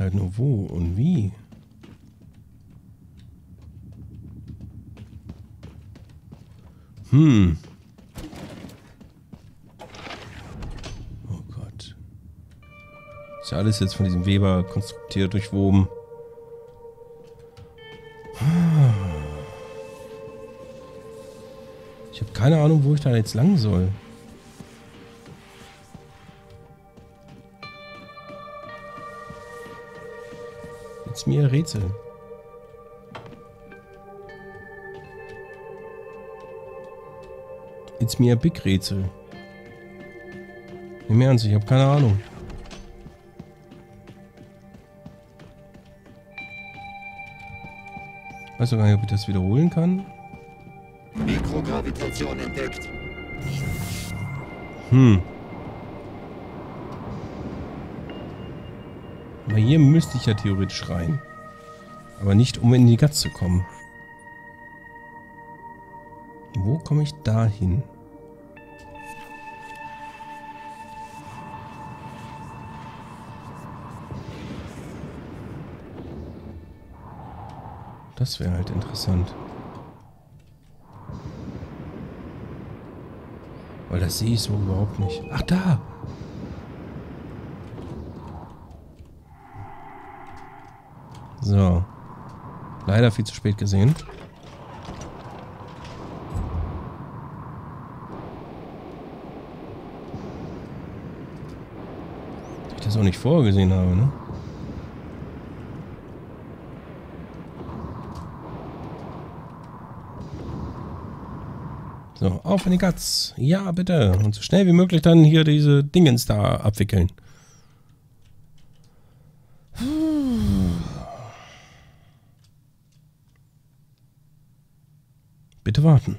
Halt nur wo und wie? Hm. Oh Gott. Ist ja alles jetzt von diesem Weber konstruktiert, durchwoben. Ich habe keine Ahnung, wo ich da jetzt lang soll. Jetzt mir Rätsel. It's mir Big Rätsel. Im Ernst, ich habe keine Ahnung. Weiß doch gar nicht, ob ich das wiederholen kann. Mikrogravitation entdeckt. Hm. Aber hier müsste ich ja theoretisch rein. Aber nicht, um in die Gatze zu kommen. Wo komme ich da hin? Das wäre halt interessant. Weil das sehe ich so überhaupt nicht. Ach, da! So. Leider viel zu spät gesehen. Das auch nicht vorgesehen habe, ne? So, auf in die Gatz. Ja, bitte. Und so schnell wie möglich dann hier diese Dingens da abwickeln. Bitte warten.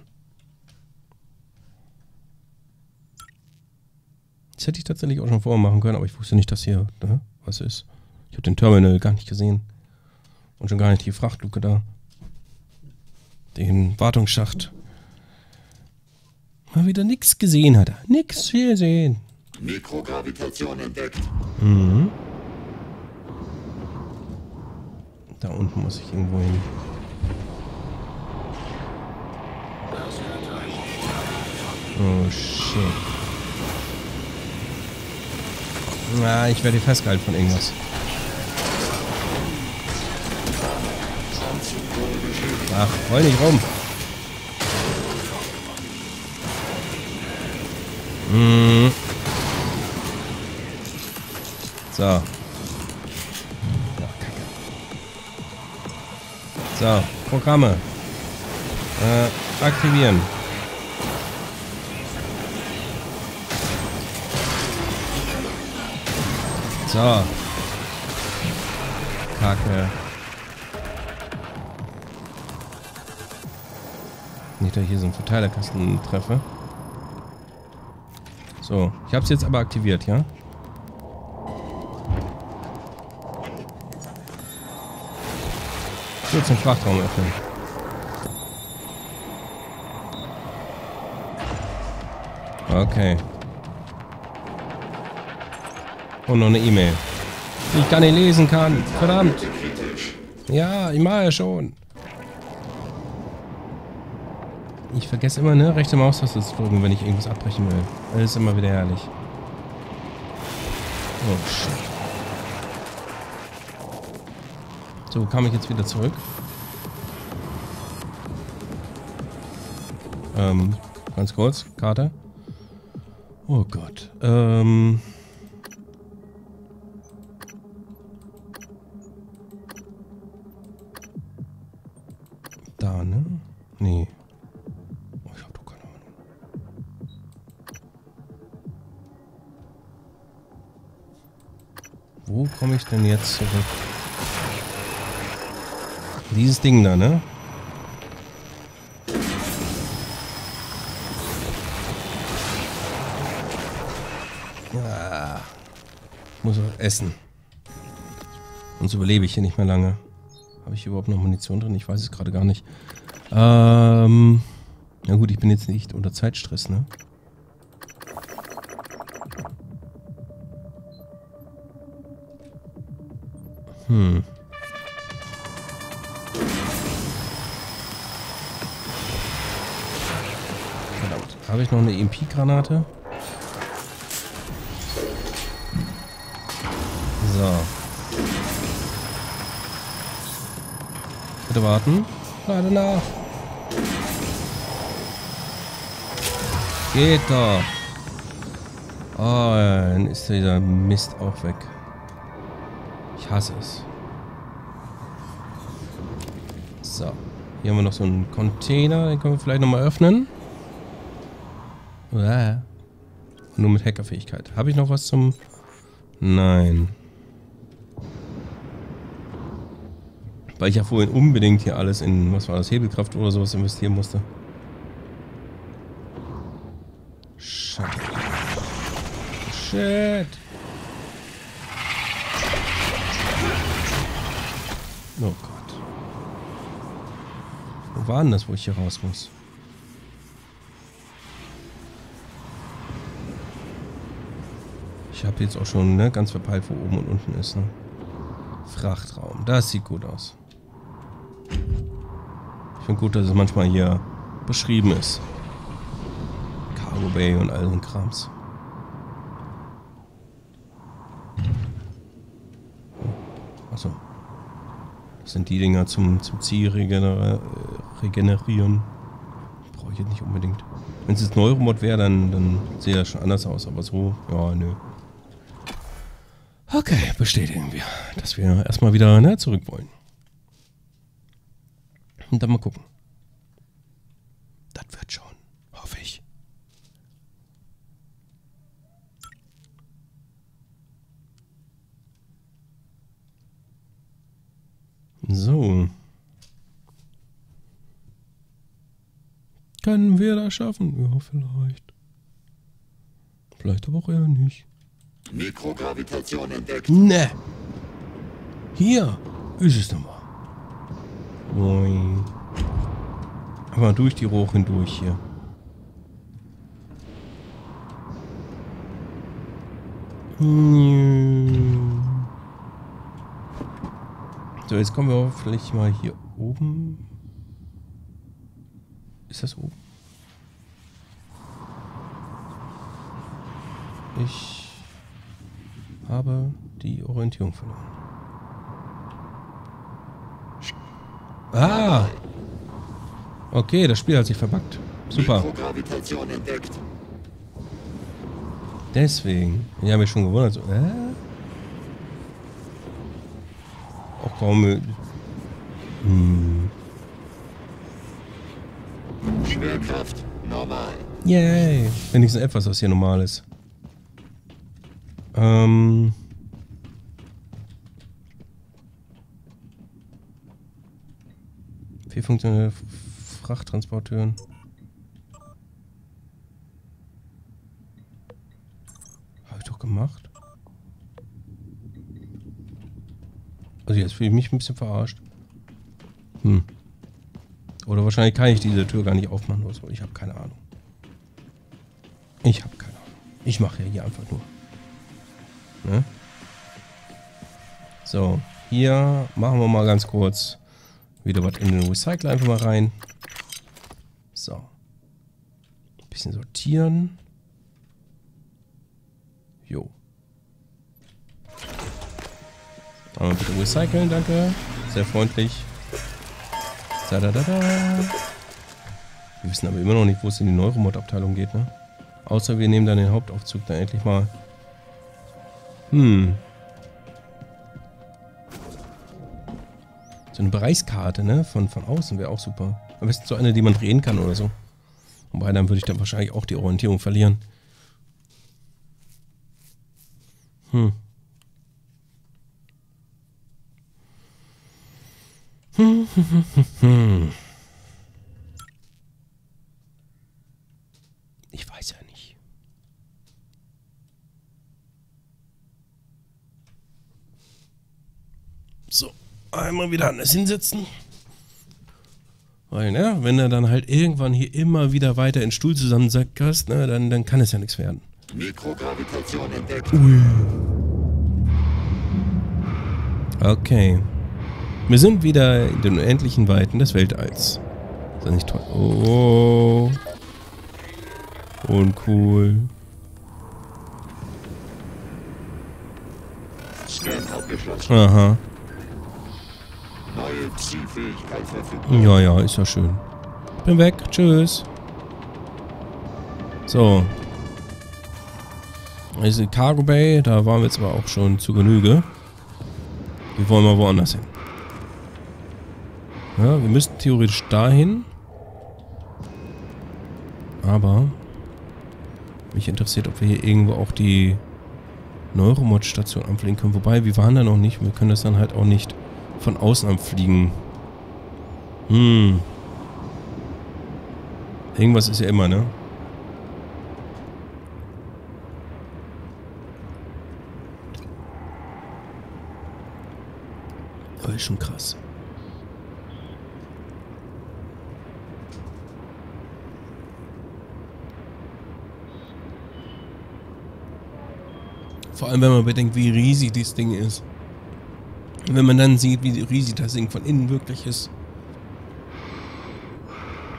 Das hätte ich tatsächlich auch schon vorher machen können, aber ich wusste nicht, dass hier, ne, was ist. Ich habe den Terminal gar nicht gesehen. Und schon gar nicht die Frachtluke da. Den Wartungsschacht. Mal wieder nichts gesehen hat er. Nix gesehen. Mikrogravitation entdeckt. Mhm. Da unten muss ich irgendwo hin. Oh shit. Na, ich werde festgehalten von irgendwas. Ach, heul nicht rum. Hm. So. Oh, Kacke. So, Programme. Aktivieren. So. Kacke. Nicht, dass ich hier so einen Verteilerkasten treffe. So. Ich habe es jetzt aber aktiviert, ja? So, zum Frachtraum öffnen. Okay. Und noch eine E-Mail, die ich gar nicht lesen kann. Verdammt. Ja, ich mache ja schon. Ich vergesse immer, ne, rechte Maustaste zu drücken, wenn ich irgendwas abbrechen will. Das ist immer wieder herrlich. Oh, shit. So, kam ich jetzt wieder zurück. Ganz kurz, Karte. Oh Gott. Da, ne? Nee. Oh, ich hab doch keine Ahnung. Wo komme ich denn jetzt zurück? Dieses Ding da, ne? Ja. Ich muss auch essen. Sonst überlebe ich hier nicht mehr lange. Habe ich überhaupt noch Munition drin? Ich weiß es gerade gar nicht. Na gut, ich bin jetzt nicht unter Zeitstress, ne? Hm. Verdammt. Habe ich noch eine EMP-Granate? So. Bitte warten. Lade nach. Geht doch. Oh, dann ist dieser Mist auch weg. Ich hasse es. So. Hier haben wir noch so einen Container. Den können wir vielleicht nochmal öffnen. Nur mit Hackerfähigkeit. Habe ich noch was zum... Nein. Weil ich ja vorhin unbedingt hier alles in, was war das, Hebelkraft oder sowas investieren musste. Shit. Shit. Oh Gott. Wo war denn das, wo ich hier raus muss? Ich habe jetzt auch schon, ne, ganz verpeilt, wo oben und unten ist, ne? Frachtraum. Das sieht gut aus. Ich finde gut, dass es manchmal hier beschrieben ist. Cargo Bay und all so ein Krams. Oh, achso. Das sind die Dinger zum Zielregenerieren. Brauche ich jetzt nicht unbedingt. Wenn es jetzt Neuromod wäre, dann sieht das schon anders aus. Aber so, ja, nö. Okay, bestätigen wir, dass wir erstmal wieder, ne, zurück wollen. Und dann mal gucken. Das wird schon, hoffe ich. So. Können wir das schaffen? Ja, vielleicht. Vielleicht aber auch eher nicht. Mikrogravitation entdeckt. Ne. Hier ist es nochmal. Moin. Aber durch die Rohre hindurch hier. So, jetzt kommen wir hoffentlich mal hier oben. Ist das oben? Ich habe die Orientierung verloren. Ah! Okay, das Spiel hat sich verbuggt. Super. Deswegen. Ich habe mich schon gewundert. So, auch kaum möglich. Schwerkraft normal. Yay. Wenigstens etwas, was hier normal ist. Wie funktionieren Frachttransporttüren? Habe ich doch gemacht. Also jetzt fühle ich mich ein bisschen verarscht. Hm. Oder wahrscheinlich kann ich diese Tür gar nicht aufmachen oder so. Ich habe keine Ahnung. Ich mache ja hier einfach nur. Ne? So, hier machen wir mal ganz kurz wieder was in den Recycler einfach mal rein. So. Ein bisschen sortieren. Jo. Dann bitte recyceln, danke. Sehr freundlich. Da, da, da, da. Wir wissen aber immer noch nicht, wo es in die Neuromod-Abteilung geht, ne? Außer wir nehmen dann den Hauptaufzug dann endlich mal. Hm. So eine Bereichskarte, ne? Von außen wäre auch super. Am besten so eine, die man drehen kann oder so. Wobei, dann würde ich dann wahrscheinlich auch die Orientierung verlieren. Hm. Ich weiß ja nicht. So, einmal wieder anders hinsetzen. Weil, ne, wenn du dann halt irgendwann hier immer wieder weiter in den Stuhl zusammensackerst, ne, dann kann es ja nichts werden. Mikrogravitation entdeckt. Ui. Okay. Wir sind wieder in den unendlichen Weiten des Weltalls. Ist das nicht toll? Oh. Uncool. Aha. Ja, ja, ist ja schön. Bin weg. Tschüss. So. Das ist die Cargo Bay. Da waren wir jetzt aber auch schon zu Genüge. Wir wollen mal woanders hin. Ja, wir müssten theoretisch dahin. Aber mich interessiert, ob wir hier irgendwo auch die Neuromod-Station anfliegen können. Wobei, wir waren da noch nicht. Wir können das dann halt auch nicht von außen anfliegen. Hm. Irgendwas ist ja immer, ne? Aber ist schon krass. Vor allem, wenn man bedenkt, wie riesig dieses Ding ist. Und wenn man dann sieht, wie riesig das Ding von innen wirklich ist.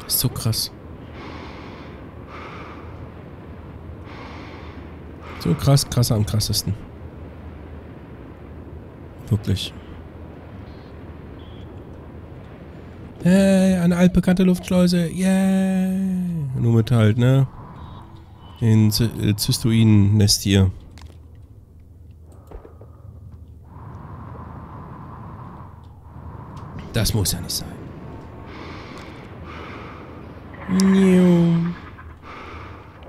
Ist so krass. So krass, krasser am krassesten. Wirklich. Hey, eine altbekannte Luftschleuse. Yay. Yeah. Nur mit halt, ne? Den Zystoiden-Nest hier. Das muss ja nicht sein.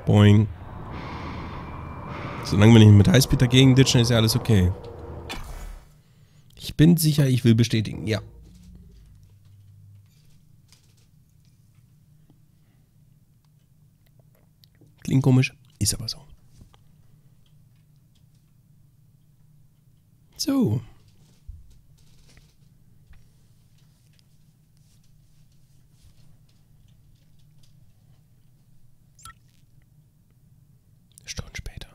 Boing. Solange wir nicht mit Highspeed dagegen ditchen, ist ja alles okay. Ich bin sicher, ich will bestätigen. Ja. Klingt komisch, ist aber so. So. Stunden später.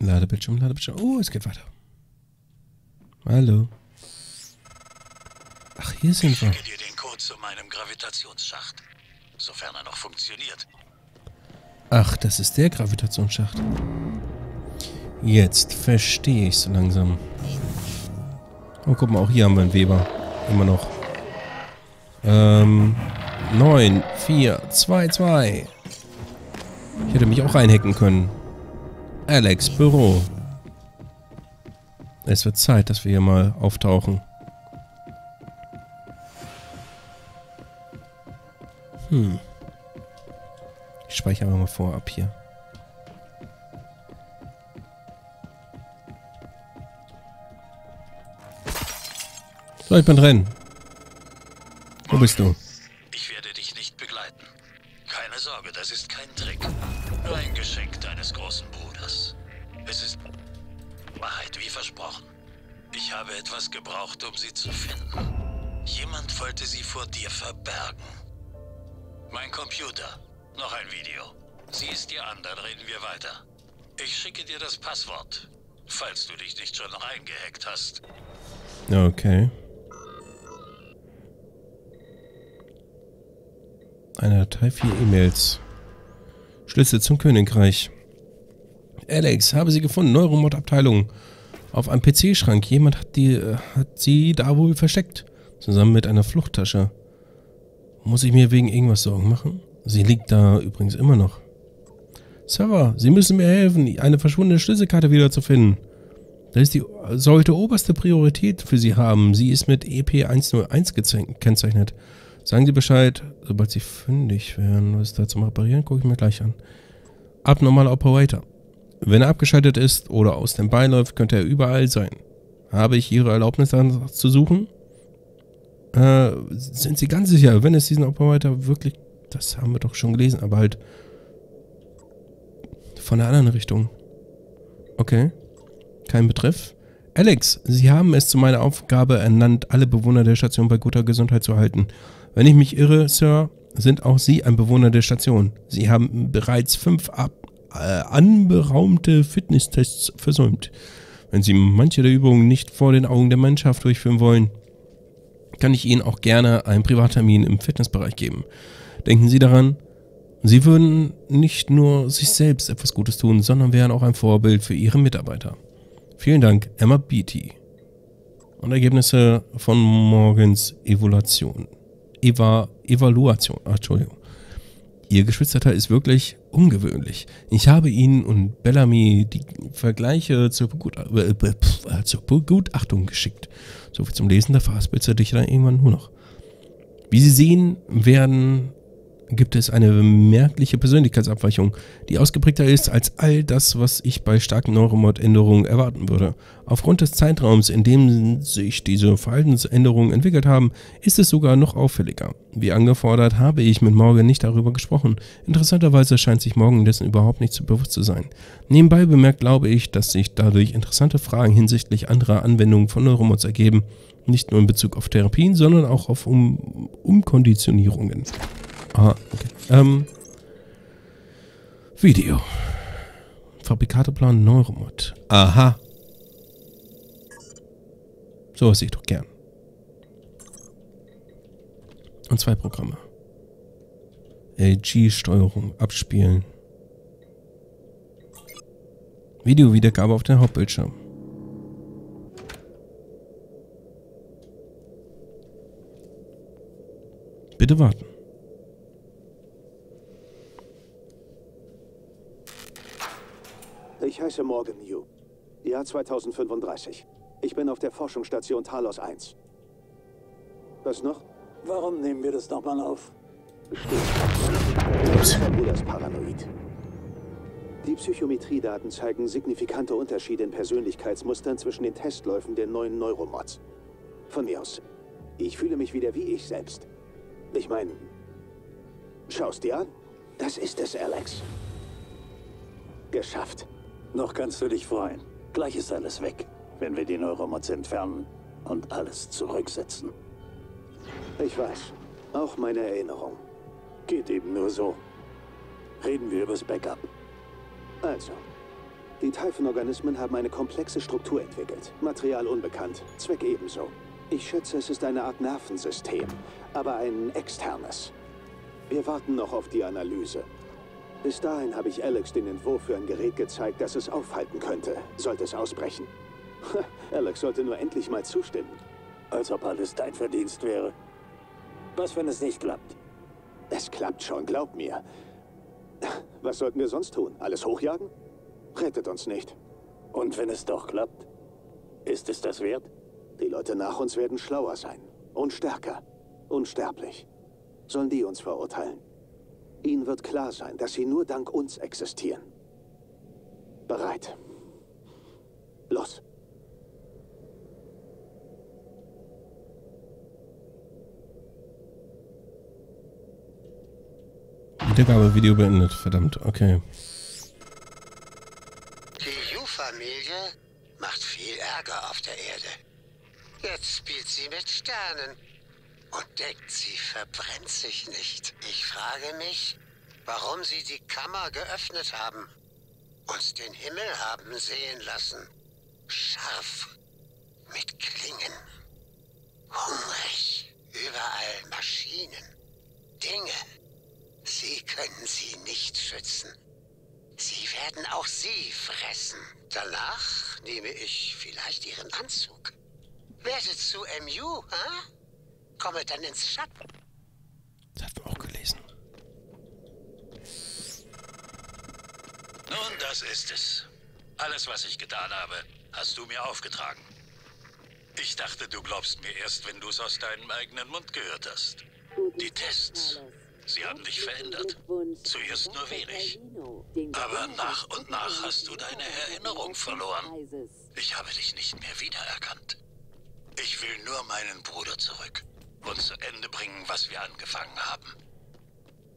Ladebildschirm, Ladebildschirm. Oh, es geht weiter. Hallo. Ach, hier sind wir. Ich schicke dir den Code zu meinem Gravitationsschacht, sofern er noch funktioniert. Ach, das ist der Gravitationsschacht. Jetzt verstehe ich so langsam. Oh, guck mal, auch hier haben wir einen Weber. Immer noch. 9, 4, 2, 2. Ich hätte mich auch reinhacken können. Alex, Büro. Es wird Zeit, dass wir hier mal auftauchen. Hm. Ich speichere mal vorab hier. So, ich bin drin. Wo bist du? Ich werde dich nicht begleiten. Keine Sorge, das ist kein Trick. Nur ein Geschenk deines großen Bruders. Es ist Wahrheit wie versprochen. Ich habe etwas gebraucht, um sie zu finden. Jemand wollte sie vor dir verbergen. Mein Computer. Noch ein Video. Sieh es dir an, dann reden wir weiter. Ich schicke dir das Passwort, falls du dich nicht schon reingehackt hast. Okay. Eine Datei, 4 E-Mails. Schlüssel zum Königreich. Alex, habe sie gefunden. Neuromod-Abteilung. Auf einem PC-Schrank. Jemand hat sie da wohl versteckt. Zusammen mit einer Fluchttasche. Muss ich mir wegen irgendwas Sorgen machen? Sie liegt da übrigens immer noch. Server, Sie müssen mir helfen, eine verschwundene Schlüsselkarte wiederzufinden. Das ist die sollte oberste Priorität für Sie haben. Sie ist mit EP101 gekennzeichnet. Sagen Sie Bescheid, sobald Sie fündig werden. Was ist da zum Reparieren? Gucke ich mir gleich an. Abnormaler Operator. Wenn er abgeschaltet ist oder aus dem Bein läuft, könnte er überall sein. Habe ich Ihre Erlaubnis, danach zu suchen? Sind Sie ganz sicher, wenn es diesen Operator wirklich... Das haben wir doch schon gelesen, aber halt... Von der anderen Richtung. Okay. Kein Betreff. Alex, Sie haben es zu meiner Aufgabe ernannt, alle Bewohner der Station bei guter Gesundheit zu halten. Wenn ich mich irre, Sir, sind auch Sie ein Bewohner der Station. Sie haben bereits 5 anberaumte Fitnesstests versäumt. Wenn Sie manche der Übungen nicht vor den Augen der Mannschaft durchführen wollen, kann ich Ihnen auch gerne einen Privattermin im Fitnessbereich geben. Denken Sie daran, Sie würden nicht nur sich selbst etwas Gutes tun, sondern wären auch ein Vorbild für Ihre Mitarbeiter. Vielen Dank, Emma Beatty. Und Ergebnisse von Morgans Evaluation. Ach, Entschuldigung. Ihr Geschwisterteil ist wirklich ungewöhnlich. Ich habe Ihnen und Bellamy die Vergleiche zur Begutachtung geschickt. So viel zum Lesen, da verhaspelst dich dann irgendwann nur noch. Wie Sie sehen werden, gibt es eine merkliche Persönlichkeitsabweichung, die ausgeprägter ist als all das, was ich bei starken Neuromod-Änderungen erwarten würde. Aufgrund des Zeitraums, in dem sich diese Verhaltensänderungen entwickelt haben, ist es sogar noch auffälliger. Wie angefordert, habe ich mit Morgan nicht darüber gesprochen. Interessanterweise scheint sich Morgan dessen überhaupt nicht bewusst zu sein. Nebenbei bemerkt, glaube ich, dass sich dadurch interessante Fragen hinsichtlich anderer Anwendungen von Neuromods ergeben. Nicht nur in Bezug auf Therapien, sondern auch auf Umkonditionierungen. Ah, okay. Video. Fabrikateplan Neuromod. Aha. So was ich doch gern. Und 2 Programme. LG-Steuerung. Abspielen. Video-Wiedergabe auf den Hauptbildschirm. Bitte warten. Ich heiße Morgan Yu. Jahr 2035. Ich bin auf der Forschungsstation Talos 1. Was noch? Warum nehmen wir das nochmal auf? Mein Bruder ist paranoid. Die Psychometriedaten zeigen signifikante Unterschiede in Persönlichkeitsmustern zwischen den Testläufen der neuen Neuromods. Von mir aus. Ich fühle mich wieder wie ich selbst. Ich meine, schau's dir an. Das ist es, Alex. Geschafft. Noch kannst du dich freuen. Gleich ist alles weg, wenn wir die Neuromods entfernen und alles zurücksetzen. Ich weiß. Auch meine Erinnerung. Geht eben nur so. Reden wir übers Backup. Also. Die Typhon-Organismen haben eine komplexe Struktur entwickelt. Material unbekannt. Zweck ebenso. Ich schätze, es ist eine Art Nervensystem, aber ein externes. Wir warten noch auf die Analyse. Bis dahin habe ich Alex den Entwurf für ein Gerät gezeigt, das es aufhalten könnte, sollte es ausbrechen. Alex sollte nur endlich mal zustimmen. Als ob alles dein Verdienst wäre. Was, wenn es nicht klappt? Es klappt schon, glaub mir. Was sollten wir sonst tun? Alles hochjagen? Rettet uns nicht. Und wenn es doch klappt? Ist es das wert? Die Leute nach uns werden schlauer sein. Und stärker. Unsterblich. Sollen die uns verurteilen? Ihnen wird klar sein, dass sie nur dank uns existieren. Bereit. Los. Wiedergabe Video beendet. Verdammt, okay. Die Yu-Familie macht viel Ärger auf der Erde. Jetzt spielt sie mit Sternen. Und denkt, sie verbrennt sich nicht. Ich frage mich, warum sie die Kammer geöffnet haben. Uns den Himmel haben sehen lassen. Scharf. Mit Klingen. Hungrig. Überall Maschinen. Dinge. Sie können sie nicht schützen. Sie werden auch sie fressen. Danach nehme ich vielleicht ihren Anzug. Werde zu MU, ha? Komme dann ins Schatten. Das hat man auch gelesen. Nun, das ist es. Alles, was ich getan habe, hast du mir aufgetragen. Ich dachte, du glaubst mir erst, wenn du es aus deinem eigenen Mund gehört hast. Die Tests, sie haben dich verändert. Zuerst nur wenig. Aber nach und nach hast du deine Erinnerung verloren. Ich habe dich nicht mehr wiedererkannt. Ich will nur meinen Bruder zurück. Und zu Ende bringen, was wir angefangen haben.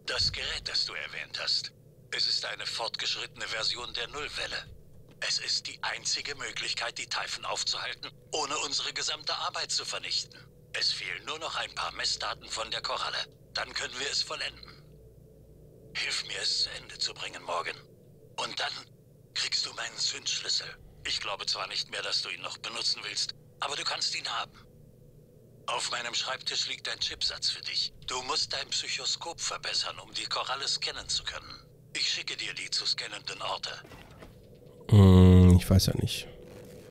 Das Gerät, das du erwähnt hast, es ist eine fortgeschrittene Version der Nullwelle. Es ist die einzige Möglichkeit, die Typhon aufzuhalten, ohne unsere gesamte Arbeit zu vernichten. Es fehlen nur noch ein paar Messdaten von der Koralle. Dann können wir es vollenden. Hilf mir, es zu Ende zu bringen, Morgan. Und dann kriegst du meinen Zündschlüssel. Ich glaube zwar nicht mehr, dass du ihn noch benutzen willst, aber du kannst ihn haben. Auf meinem Schreibtisch liegt ein Chipsatz für dich. Du musst dein Psychoskop verbessern, um die Koralle scannen zu können. Ich schicke dir die zu scannenden Orte. Ich weiß ja nicht.